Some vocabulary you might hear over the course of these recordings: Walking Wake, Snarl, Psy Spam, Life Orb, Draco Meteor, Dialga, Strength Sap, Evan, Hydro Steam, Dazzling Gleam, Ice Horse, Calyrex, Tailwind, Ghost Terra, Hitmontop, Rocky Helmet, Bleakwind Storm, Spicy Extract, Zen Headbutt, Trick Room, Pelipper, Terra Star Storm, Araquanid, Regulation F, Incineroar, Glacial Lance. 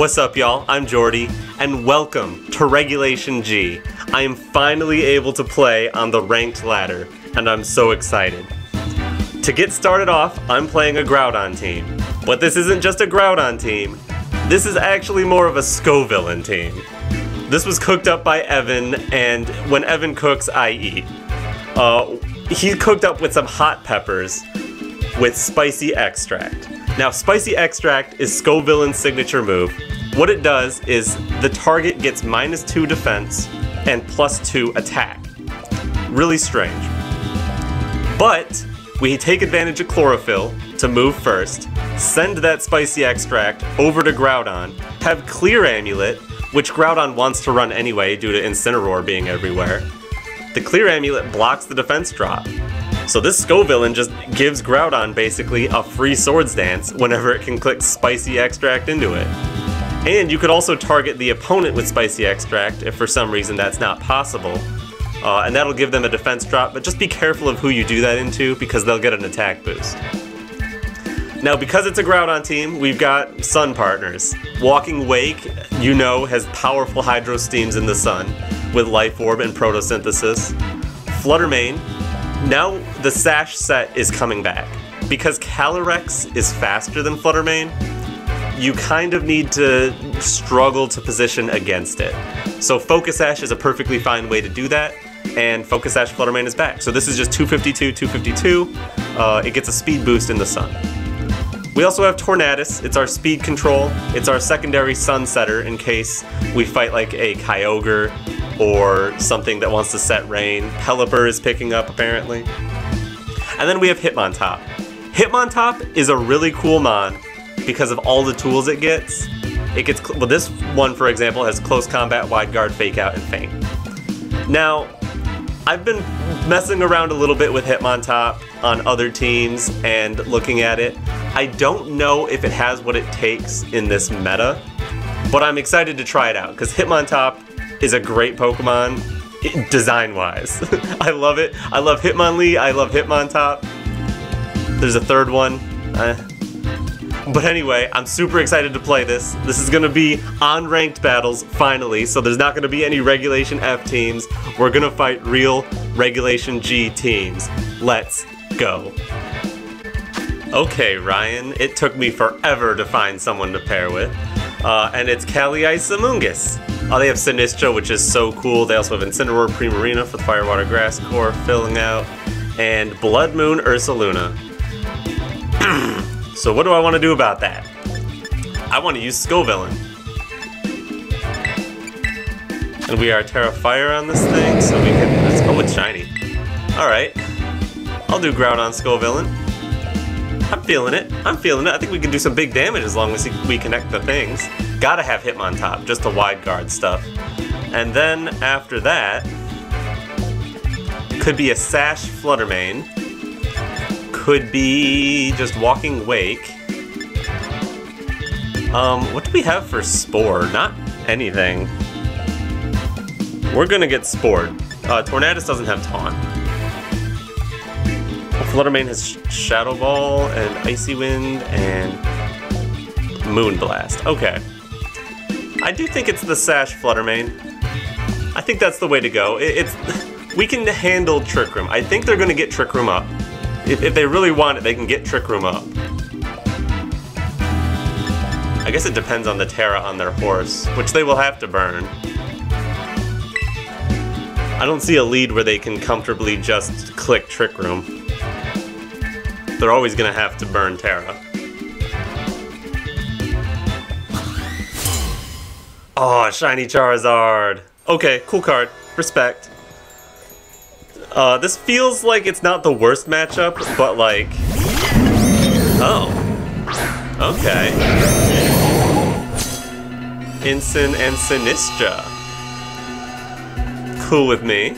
What's up, y'all? I'm Jordy, and welcome to Regulation G. I am finally able to play on the ranked ladder, and I'm so excited. To get started off, I'm playing a Groudon team. But this isn't just a Groudon team, this is actually more of a Scovillain team. This was cooked up by Evan, and when Evan cooks, I eat. He cooked up with some hot peppers with Spicy Extract. Now, Spicy Extract is Scovillain's signature move. What it does is the target gets -2 defense and +2 attack. Really strange. But we take advantage of Chlorophyll to move first, send that Spicy Extract over to Groudon, have Clear Amulet, which Groudon wants to run anyway due to Incineroar being everywhere. The Clear Amulet blocks the defense drop. So this Scovillain just gives Groudon basically a free Swords Dance whenever it can click Spicy Extract into it. And you could also target the opponent with Spicy Extract if for some reason that's not possible. And that'll give them a defense drop, but just be careful of who you do that into because they'll get an attack boost. Now, because it's a Groudon team, we've got Sun partners. Walking Wake, you know, has powerful Hydro Steams in the sun with Life Orb and Photosynthesis. Flutter Mane. Now the Sash set is coming back. Because Calyrex is faster than Flutter Mane, you kind of need to struggle to position against it. So Focus Sash is a perfectly fine way to do that, and Focus Sash Flutter Mane is back. So this is just 252, 252. It gets a speed boost in the sun. We also have Tornadus. It's our speed control. It's our secondary sun setter in case we fight like a Kyogre or something that wants to set rain. Pelipper is picking up apparently. And then we have Hitmontop. Hitmontop is a really cool mon because of all the tools it gets. Well, this one, for example, has Close Combat, Wide Guard, Fake Out, and Feint. Now, I've been messing around a little bit with Hitmontop on other teams and looking at it. I don't know if it has what it takes in this meta, but I'm excited to try it out because Hitmontop is a great Pokemon design-wise. I love it. I love Hitmonlee. I love Hitmontop. There's a third one. But anyway, I'm super excited to play this. This is going to be unranked battles, finally, so there's not going to be any Regulation F teams. We're going to fight real Regulation G teams. Let's go. Okay, Ryan, it took me forever to find someone to pair with. And it's Calyrex Amoonguss. They have Sinistra, which is so cool. They also have Incineroar, Primarina for the Fire, Water, Grass Core, filling out, and Blood Moon Ursaluna. So what do I want to do about that? I want to use Scovillain. And we are Terra Fire on this thing, so we can... Let's go with Shiny. Alright. I'll do Groudon Scovillain. I'm feeling it. I'm feeling it. I think we can do some big damage as long as we connect the things. Gotta have Hitmontop, just the Wide Guard stuff. And then, after that... Could be a Sash Flutter Mane. Could be just Walking Wake. What do we have for Spore? Not anything. We're gonna get Spored. Tornadus doesn't have Taunt. Flutter Mane has Shadow Ball and Icy Wind and Moon Blast. Okay. I do think it's the Sash Flutter Mane. I think that's the way to go. We can handle Trick Room. I think they're gonna get Trick Room up. If they really want it, they can get Trick Room up. I guess it depends on the Terra on their horse, which they will have to burn. I don't see a lead where they can comfortably just click Trick Room. They're always gonna have to burn Terra. Oh, shiny Charizard! Okay, cool card. Respect. This feels like it's not the worst matchup, but like... Oh. Okay. Incin and Sinistra. Cool with me.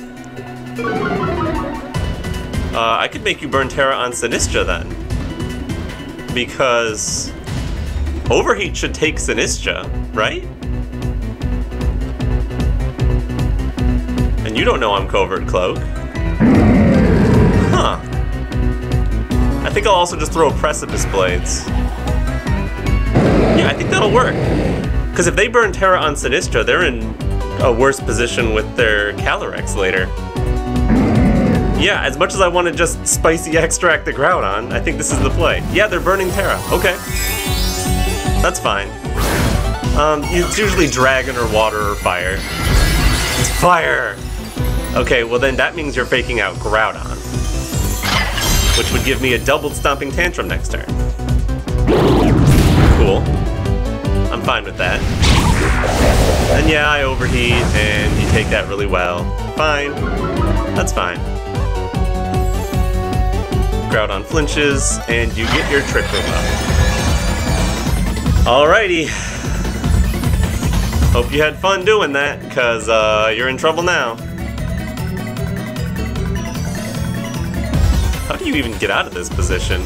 I could make you burn Terra on Sinistra then. Because... Overheat should take Sinistra, right? And you don't know I'm Covert Cloak. Huh. I think I'll also just throw Precipice Blades. Yeah, I think that'll work. Because if they burn Terra on Sinistra, they're in a worse position with their Calyrex later. Yeah, as much as I want to just Spicy Extract the Groudon, I think this is the play. Yeah, they're burning Terra. Okay. That's fine. It's usually Dragon or Water or Fire. It's Fire! Okay, well then that means you're faking out Groudon. Which would give me a doubled Stomping Tantrum next turn. Cool. I'm fine with that. And yeah, I overheat, and you take that really well. Fine. That's fine. Groudon flinches, and you get your Trick Room up. Alrighty. Hope you had fun doing that, because you're in trouble now. How do you even get out of this position?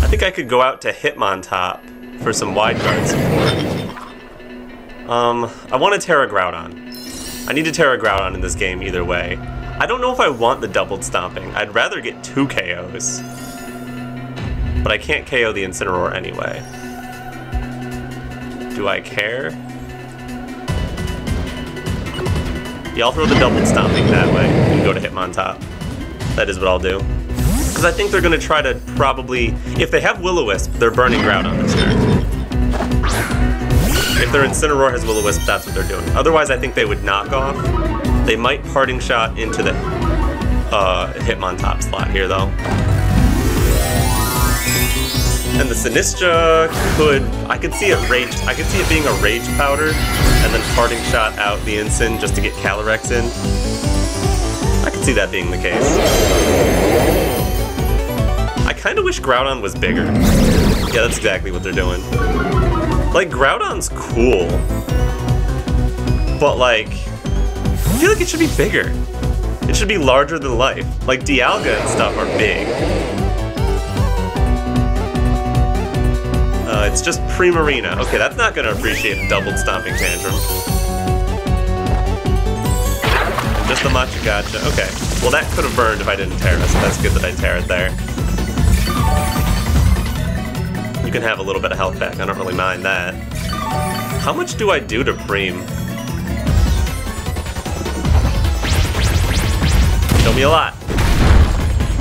I think I could go out to Hitmontop for some wide guard support. I want a Terra Groudon. I need a Terra Groudon in this game either way. I don't know if I want the doubled stomping. I'd rather get 2 KOs. But I can't KO the Incineroar anyway. Do I care? Yeah, I'll throw the doubled stomping that way and go to Hitmontop. That is what I'll do. Because I think they're going to try to probably... If they have Will-O-Wisp, they're burning Groudon this turn. If their Incineroar has Will-O-Wisp, that's what they're doing. Otherwise, I think they would knock off. They might Parting Shot into the Hitmontop slot here, though. And the Sinistra could... I could see it being a Rage Powder, and then Parting Shot out the Incin just to get Calyrex in. I could see that being the case. I kind of wish Groudon was bigger. Yeah, that's exactly what they're doing. Like, Groudon's cool. But, like... I feel like it should be bigger. It should be larger than life. Like, Dialga and stuff are big. It's just Primarina. Okay, that's not going to appreciate a doubled Stomping Tantrum. Just the Machigacha. Okay. Well, that could have burned if I didn't tear it, so that's good that I tear it there. You can have a little bit of health back. I don't really mind that. How much do I do to Prim? Show me a lot.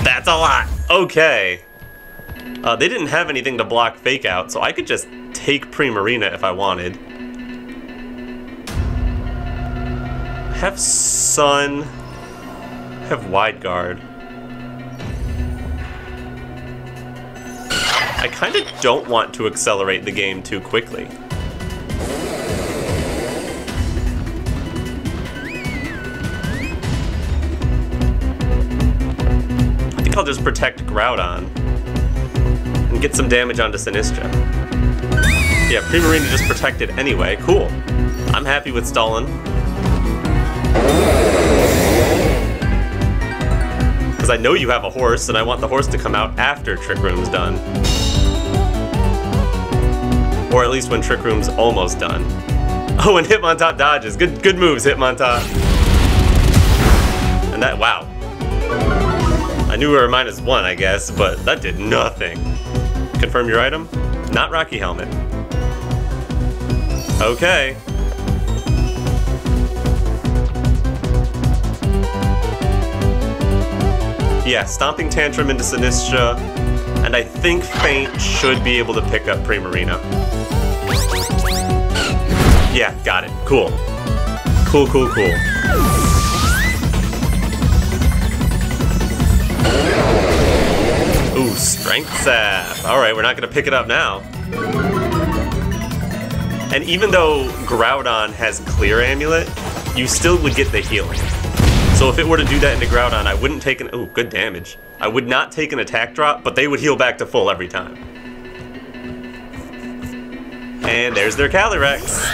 That's a lot. Okay. They didn't have anything to block Fake Out, so I could just take Primarina if I wanted. I have Sun. I have Wide Guard. I kind of don't want to accelerate the game too quickly. I'll just protect Groudon and get some damage onto Sinistra. Yeah, Primarina just protected anyway. Cool. I'm happy with stalling. Because I know you have a horse, and I want the horse to come out after Trick Room's done. Or at least when Trick Room's almost done. Oh, and Hitmontop dodges. Good moves, Hitmontop. And that, wow. I knew we were -1, I guess, but that did nothing. Confirm your item? Not Rocky Helmet. Okay. Yeah, Stomping Tantrum into Sinistra, and I think Feint should be able to pick up Primarina. Yeah, got it. Cool. Cool, cool, cool. Ooh, Strength Sap. Alright, we're not going to pick it up now. And even though Groudon has Clear Amulet, you still would get the healing. So if it were to do that into Groudon, I wouldn't take an... Ooh, good damage. I would not take an attack drop, but they would heal back to full every time. And there's their Calyrex.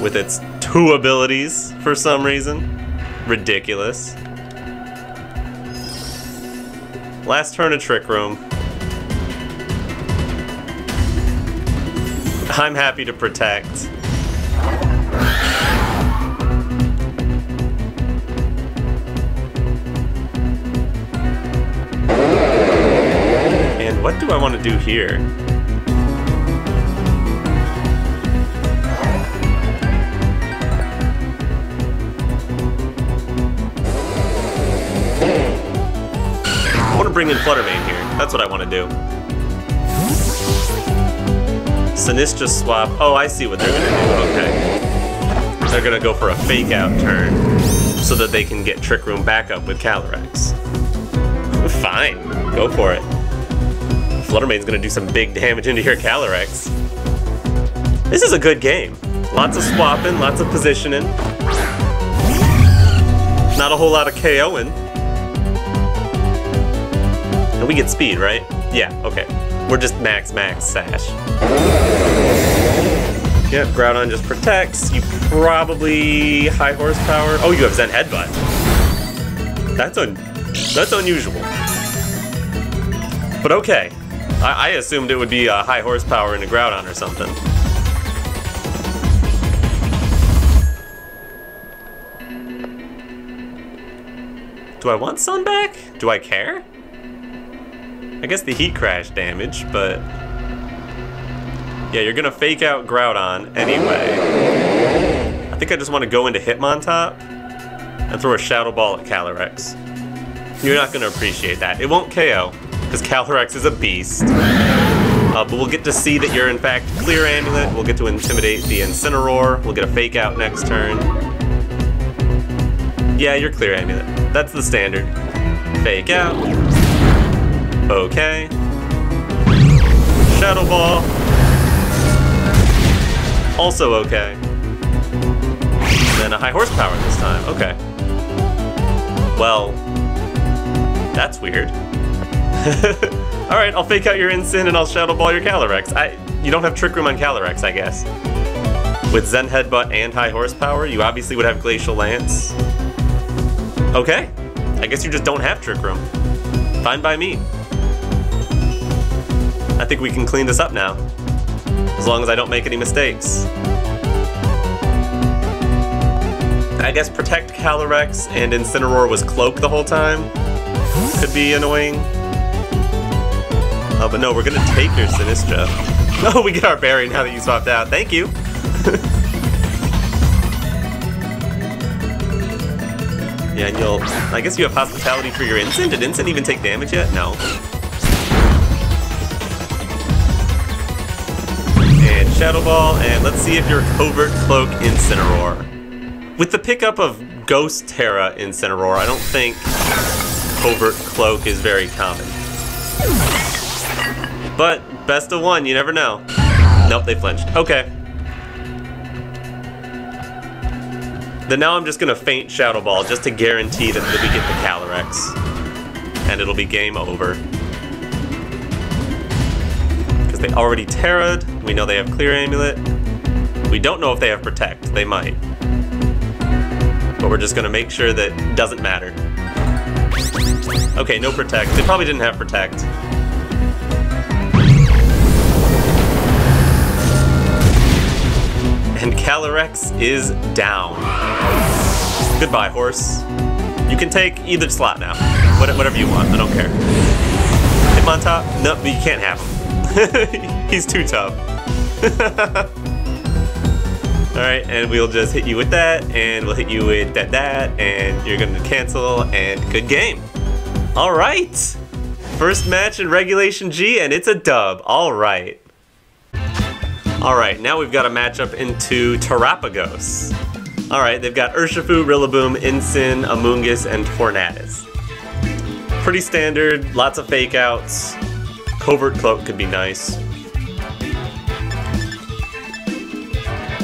With its 2 abilities, for some reason. Ridiculous. Last turn of Trick Room. I'm happy to protect. What do I want to do here? I want to bring in Flutter Mane here. That's what I want to do. Sinistra swap. Oh, I see what they're going to do. Okay. They're going to go for a fake out turn so that they can get Trick Room back up with Calyrex. Fine. Go for it. Flutter Mane's going to do some big damage into your Calyrex. This is a good game. Lots of swapping, lots of positioning. Not a whole lot of KOing. And we get speed, right? Yeah, okay. We're just max sash. Yep, Groudon just protects. You probably high horsepower. Oh, you have Zen Headbutt. That's unusual. But okay. I assumed it would be a high horsepower in a Groudon or something. Do I want Sun back? Do I care? I guess the heat crash damage, but... yeah, you're gonna fake out Groudon anyway. I think I just want to go into Hitmontop and throw a Shadow Ball at Calyrex. You're not gonna appreciate that. It won't KO, because Calyrex is a beast. But we'll get to see that you're in fact Clear Amulet. We'll get to intimidate the Incineroar. We'll get a fake out next turn. Yeah, you're Clear Amulet. That's the standard. Fake out. Okay. Shadow Ball. Also okay. Then a high horsepower this time. Okay. Well, that's weird. Alright, I'll fake out your Incin and I'll Shadow Ball your Calyrex. You don't have Trick Room on Calyrex, I guess. With Zen Headbutt and high horsepower, you obviously would have Glacial Lance. Okay. I guess you just don't have Trick Room. Fine by me. I think we can clean this up now. As long as I don't make any mistakes. I guess Protect Calyrex and Incineroar was Cloak the whole time. Could be annoying. Oh, but no, we're gonna take your Sinistra. Oh, we get our berry now that you swapped out. Thank you. Yeah, and you'll... I guess you have Hospitality for your Incin. Did Incin even take damage yet? No. And Shadow Ball, and let's see if your Covert Cloak Incineroar. With the pickup of Ghost Terra Incineroar, I don't think Covert Cloak is very common. But best of one, you never know. Nope, they flinched. Okay. Then now I'm just gonna feint Shadow Ball just to guarantee that we get the Calyrex. And it'll be game over. Because they already Terra'd. We know they have Clear Amulet. We don't know if they have Protect. They might. But we're just gonna make sure that it doesn't matter. Okay, no Protect. They probably didn't have Protect. And Calyrex is down. Goodbye, horse. You can take either slot now. Whatever you want, I don't care. Hitmontop? Nope, you can't have him. He's too tough. Alright, and we'll just hit you with that, and we'll hit you with that, and you're gonna cancel, and good game. Alright! First match in Regulation G, and it's a dub. Alright. Alright, now we've got a matchup into Terapagos. Alright, they've got Urshifu, Rillaboom, Incin, Amoonguss, and Tornadus. Pretty standard, lots of fake outs. Covert Cloak could be nice.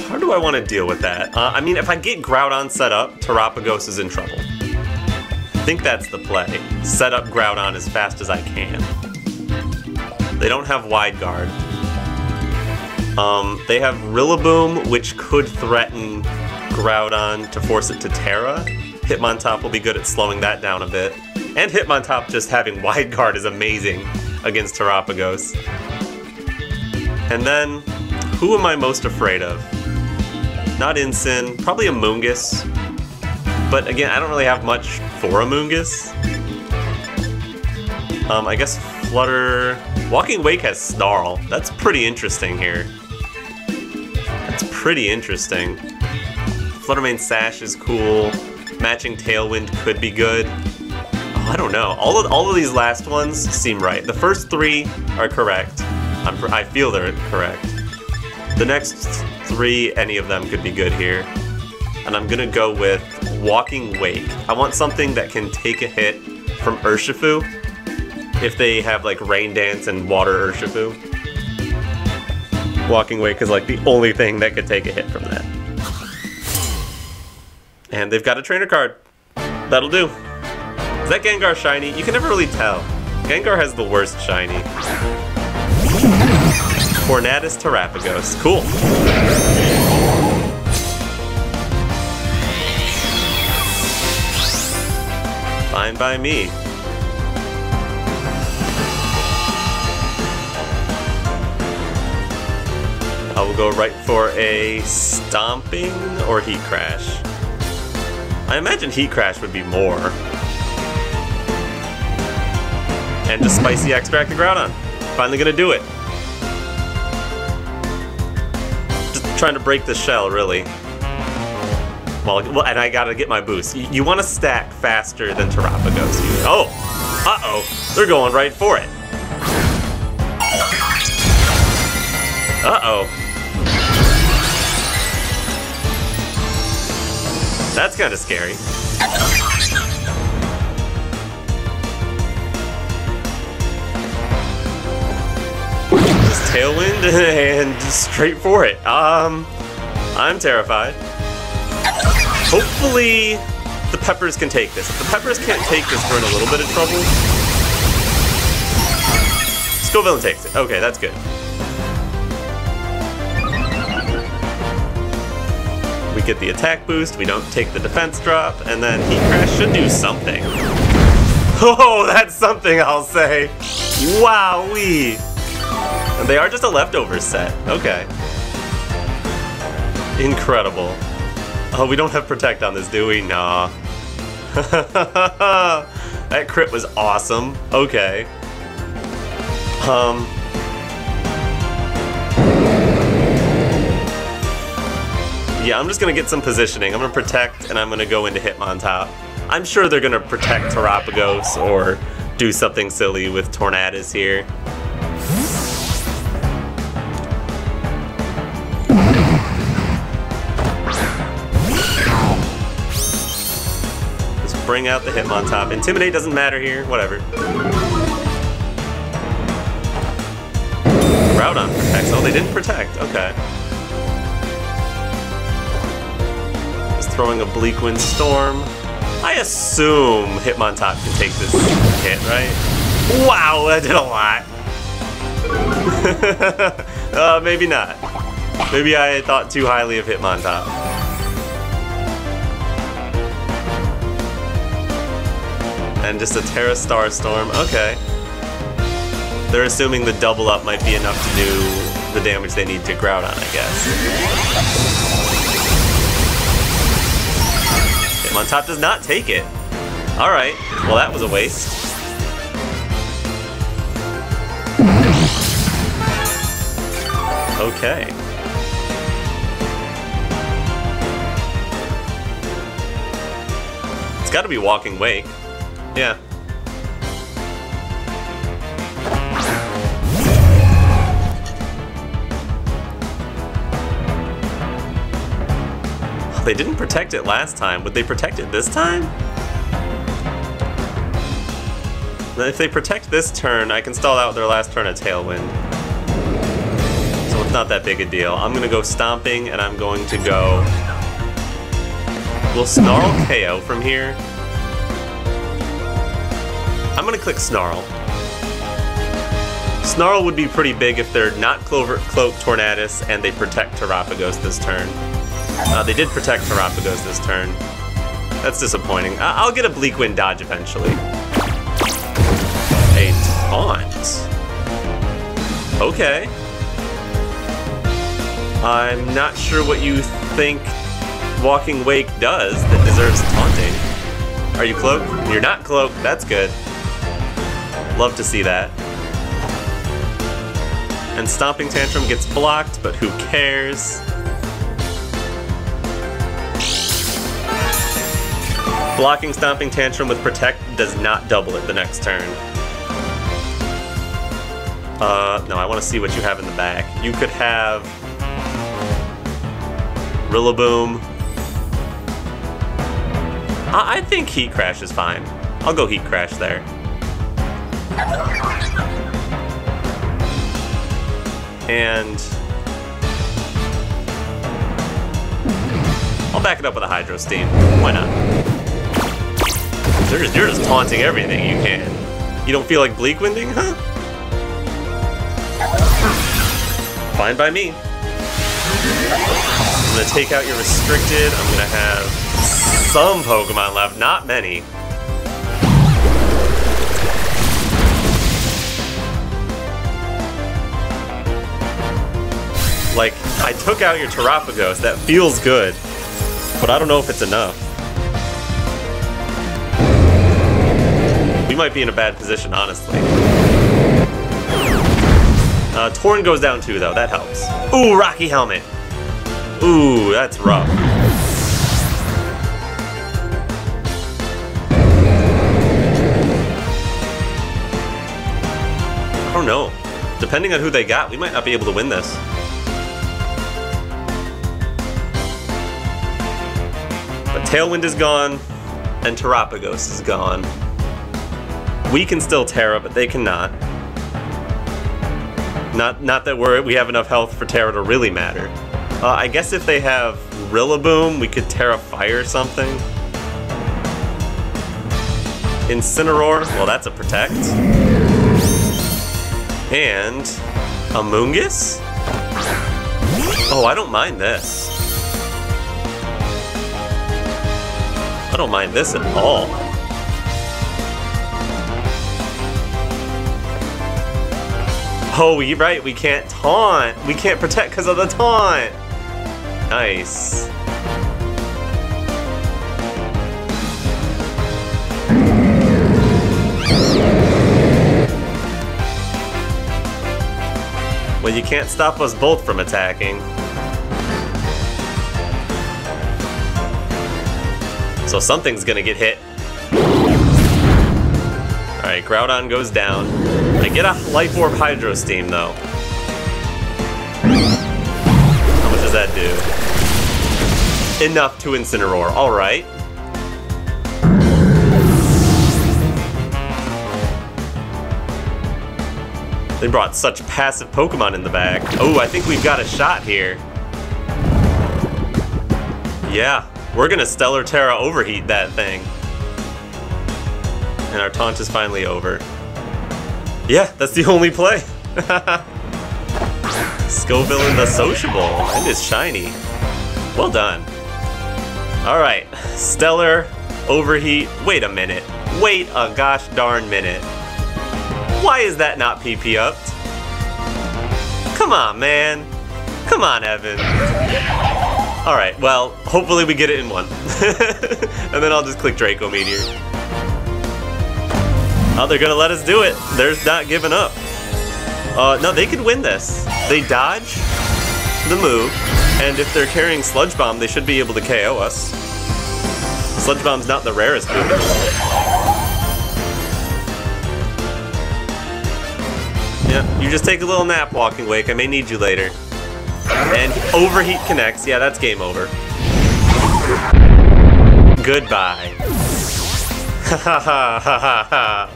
How do I want to deal with that? I mean, if I get Groudon set up, Terapagos is in trouble. I think that's the play. Set up Groudon as fast as I can. They don't have Wide Guard. They have Rillaboom, which could threaten Groudon to force it to Terra. Hitmontop will be good at slowing that down a bit. And Hitmontop just having Wide Guard is amazing against Terapagos. And then, who am I most afraid of? Not Incin, probably Amoonguss. But again, I don't really have much for Amoonguss. I guess Flutter... Walking Wake has Snarl. That's pretty interesting here. That's pretty interesting. Flutter Mane Sash is cool. Matching Tailwind could be good. Oh, I don't know. All of these last ones seem right. The first three are correct. I feel they're correct. The next three, any of them could be good here. And I'm gonna go with Walking Wake. I want something that can take a hit from Urshifu if they have like Rain Dance and Water Urshifu. Walking Wake is like the only thing that could take a hit from that. And they've got a trainer card. That'll do. Is that Gengar shiny? You can never really tell. Gengar has the worst shiny. Tornadus Terapagos. Cool. Fine by me. I will go right for a Stomping or Heat Crash. I imagine Heat Crash would be more. And just Spicy Extract the Groudon. Finally gonna do it. Just trying to break the shell, really. Well, and I gotta get my boost. You want to stack faster than Terapagos. Oh! Uh-oh! They're going right for it! Uh-oh! That's kinda scary. Just Tailwind and just straight for it. I'm terrified. Hopefully, the Peppers can take this. If the Peppers can't take this, we're in a little bit of trouble. Scovillain takes it. Okay, that's good. We get the attack boost, we don't take the defense drop, and then Heat Crash should do something. Oh, that's something, I'll say. Wowee. And they are just a leftover set. Okay. Incredible. Oh, we don't have Protect on this, do we? Nah. That crit was awesome. Okay. Yeah, I'm just gonna get some positioning. I'm gonna Protect, and I'm gonna go into Hitmontop. I'm sure they're gonna Protect Terapagos or do something silly with Tornadus here. Bring out the Hitmontop. Intimidate doesn't matter here. Whatever. Groudon protects. Oh, they didn't protect. Okay. Just throwing a Bleak Wind Storm. I assume Hitmontop can take this hit, right? Wow, that did a lot. Maybe not. Maybe I thought too highly of Hitmontop. And just a Terra Star Storm, okay. They're assuming the double up might be enough to do the damage they need to Groudon, I guess. Hitmontop does not take it. All right, well that was a waste. Okay. It's gotta be Walking Wake. Yeah. They didn't protect it last time. Would they protect it this time? If they protect this turn, I can stall out their last turn at Tailwind. So it's not that big a deal. I'm gonna go Stomping, and I'm going to go... We'll Snarl KO from here. I'm gonna click Snarl. Snarl would be pretty big if they're not Covert Cloak Tornadus and they protect Terapagos this turn. They did protect Terapagos this turn. That's disappointing. I'll get a Bleak Wind dodge eventually. A Taunt. Okay. I'm not sure what you think Walking Wake does that deserves taunting. Are you cloaked? You're not cloaked, that's good. Love to see that. And Stomping Tantrum gets blocked, but who cares? Blocking Stomping Tantrum with Protect does not double it the next turn. No, I want to see what you have in the back. You could have Rillaboom. I think Heat Crash is fine. I'll go Heat Crash there. And I'll back it up with a Hydro Steam. Why not? You're just taunting everything you can. You don't feel like Bleak Winding, huh? Fine by me. I'm gonna take out your Restricted. I'm gonna have some Pokemon left, not many. Like, I took out your Terapagos. That feels good, but I don't know if it's enough. We might be in a bad position, honestly. Torn goes down too, though. That helps. Ooh, Rocky Helmet. Ooh, that's rough. I don't know. Depending on who they got, we might not be able to win this. But Tailwind is gone, and Terapagos is gone. We can still Terra, but they cannot. Not that we have enough health for Terra to really matter. I guess if they have Rillaboom, we could Terra Fire something. Incineroar, well, that's a Protect. And Amoonguss? Oh, I don't mind this. I don't mind this at all. Oh, you're right, we can't taunt. We can't protect because of the taunt. Nice. Well, you can't stop us both from attacking. So something's gonna get hit. All right, Groudon goes down. I get a Life Orb Hydro Steam, though. How much does that do? Enough to Incineroar, all right. They brought such passive Pokemon in the back. Oh, I think we've got a shot here. Yeah, we're gonna Stellar Terra Overheat that thing. And our taunt is finally over. Yeah, that's the only play. Scovillain the Sociable, and it's shiny. Well done. All right, Stellar Overheat. Wait a minute. Wait a gosh darn minute. Why is that not PP upped? Come on, man. Come on, Evan. All right, well, hopefully we get it in one. And then I'll just click Draco Meteor. Oh, they're gonna let us do it. They're not giving up. No, they could win this. They dodge the move, and if they're carrying Sludge Bomb, they should be able to KO us. Sludge Bomb's not the rarest move. Yeah, you just take a little nap, Walking Wake. I may need you later. And Overheat connects. Yeah, that's game over. Goodbye. Ha ha ha ha.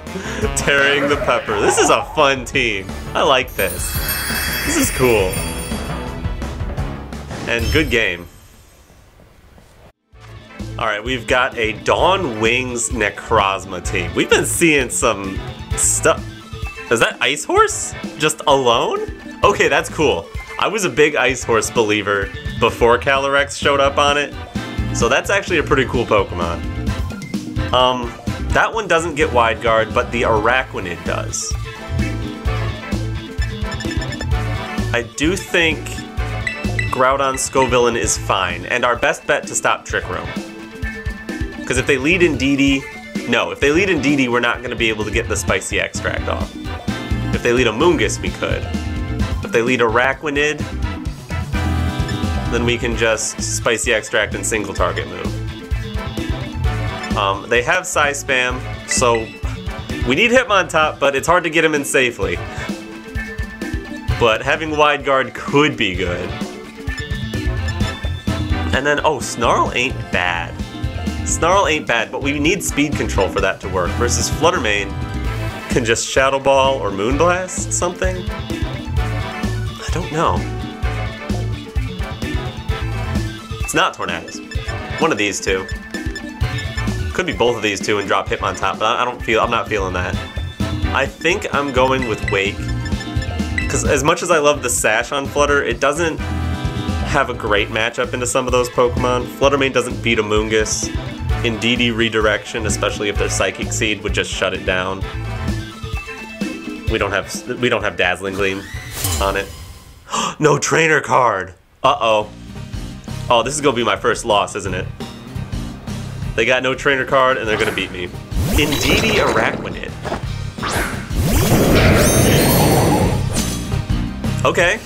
Tearing the Pepper. This is a fun team. I like this. This is cool. And good game. Alright, we've got a Dawn Wings Necrozma team. We've been seeing some stuff. Is that Ice Horse? Just alone? Okay, that's cool. I was a big Ice Horse believer before Calyrex showed up on it. So that's actually a pretty cool Pokemon. That one doesn't get Wide Guard, but the Araquanid does. I do think Groudon Scovillain is fine, and our best bet to stop Trick Room. Because if they lead Indeedee, No, if they lead Indeedee, we're not going to be able to get the Spicy Extract off. If they lead Amoonguss, we could. If they lead Araquanid, then we can just Spicy Extract and single target move. They have Psy Spam, so we need Hitmontop, but it's hard to get him in safely. But having Wide Guard could be good. And then, oh, Snarl ain't bad. Snarl ain't bad, but we need speed control for that to work, versus Flutter Mane can just Shadow Ball or Moonblast something? I don't know. It's not Tornadus. One of these two. Could be both of these two and drop Hitmontop, but I'm not feeling that. I think I'm going with Wake, because as much as I love the Sash on Flutter, it doesn't have a great matchup into some of those Pokemon. Flutter Mane doesn't beat Amoonguss. Indeedee Redirection, especially if their Psychic Seed, would just shut it down. We don't have Dazzling Gleam on it. No trainer card. Uh-oh. Oh, this is gonna be my first loss, isn't it? They got no trainer card and they're gonna beat me. Indeedee Araquanid. Okay.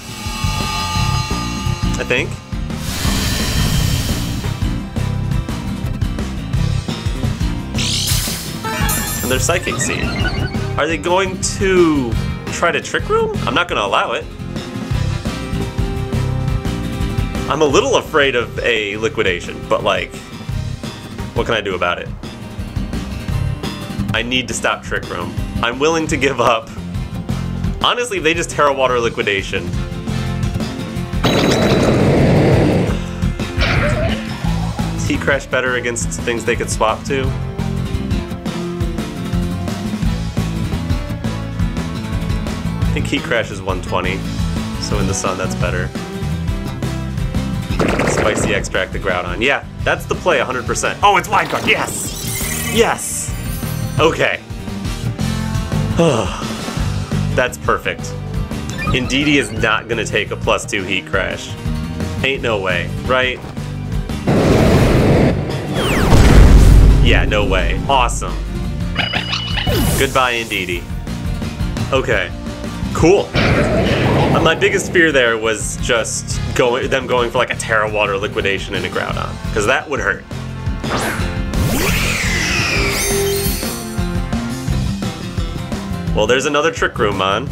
I think. And their Psychic Seed. Are they going to try to Trick Room? I'm not gonna allow it. I'm a little afraid of a Liquidation, but like, what can I do about it? I need to stop Trick Room. I'm willing to give up. Honestly, if they just Terra Water Liquidation. Is Heat Crash better against things they could swap to? I think Heat Crash is 120, so in the sun that's better. Spicy Extract the Groudon. Yeah, that's the play, 100%. Oh, it's Wide Guard, yes! Yes! Okay. That's perfect. Indeedee is not gonna take a +2 Heat Crash. Ain't no way, right? Yeah, no way. Awesome. Goodbye, Indeedee. Okay. Cool. My biggest fear there was just them going for like a Terra Water Liquidation and a Groudon, because that would hurt. Well, there's another Trick Room on.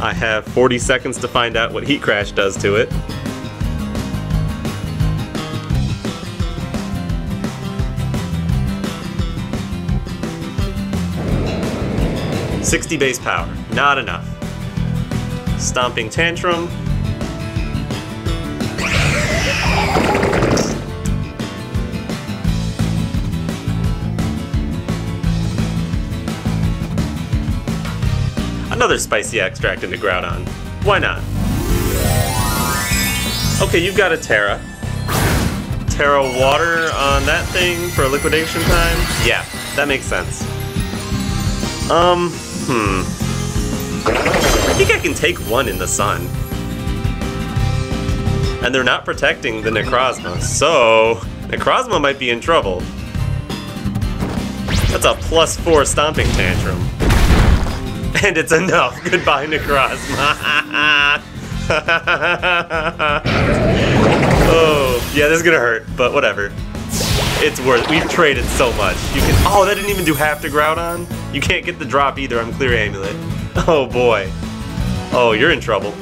I have 40 seconds to find out what Heat Crash does to it. .60 base power, not enough. Stomping Tantrum. Another Spicy Extract into Groudon. Why not? Okay, you've got a Terra. Terra Water on that thing for Liquidation time? Yeah, that makes sense. I think I can take one in the sun. And they're not protecting the Necrozma, so Necrozma might be in trouble. That's a +4 Stomping Tantrum. And it's enough. Goodbye, Necrozma. Oh, yeah, this is gonna hurt, but whatever. It's worth it. We've traded so much. You can. Oh, that didn't even do half to Groudon. You can't get the drop either on Clear Amulet. Oh boy. Oh, you're in trouble.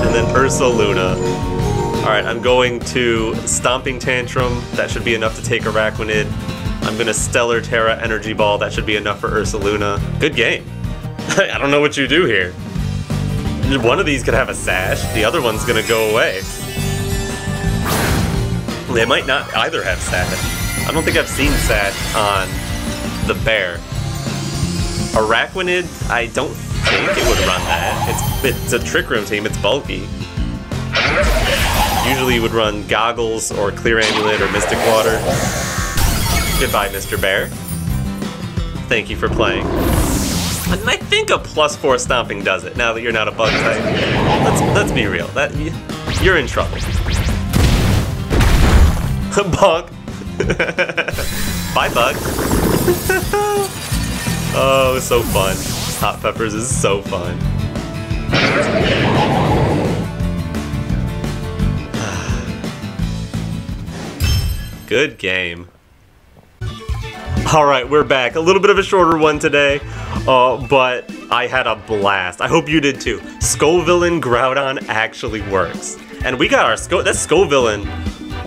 And then Ursa Luna. All right, I'm going to Stomping Tantrum. That should be enough to take Araquanid. I'm gonna Stellar Terra Energy Ball. That should be enough for Ursa Luna. Good game. I don't know what you do here. One of these could have a Sash. The other one's gonna go away. They might not either have Sash. I don't think I've seen Sash on the bear. Araquanid, I don't think it would run that. It's a Trick Room team, it's bulky. Usually you would run Goggles or Clear Amulet or Mystic Water. Goodbye, Mr. Bear. Thank you for playing. And I think a +4 Stomping does it, now that you're not a bug type. Let's be real, you're in trouble. Bug. Bye, bug. Oh, so fun. Hot Peppers is so fun. Good game. All right, we're back. A little bit of a shorter one today, but I had a blast. I hope you did too. Scovillain Groudon actually works. And we got our that Scovillain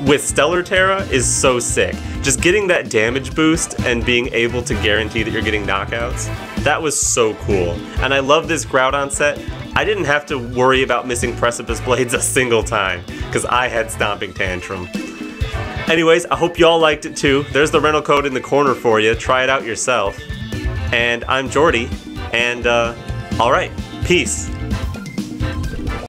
with Stellar Terra is so sick. Just getting that damage boost and being able to guarantee that you're getting knockouts, that was so cool. And I love this Groudon set. I didn't have to worry about missing Precipice Blades a single time because I had Stomping Tantrum. Anyways, I hope y'all liked it too. There's the rental code in the corner for you. Try it out yourself. And I'm Jordy, and alright, peace.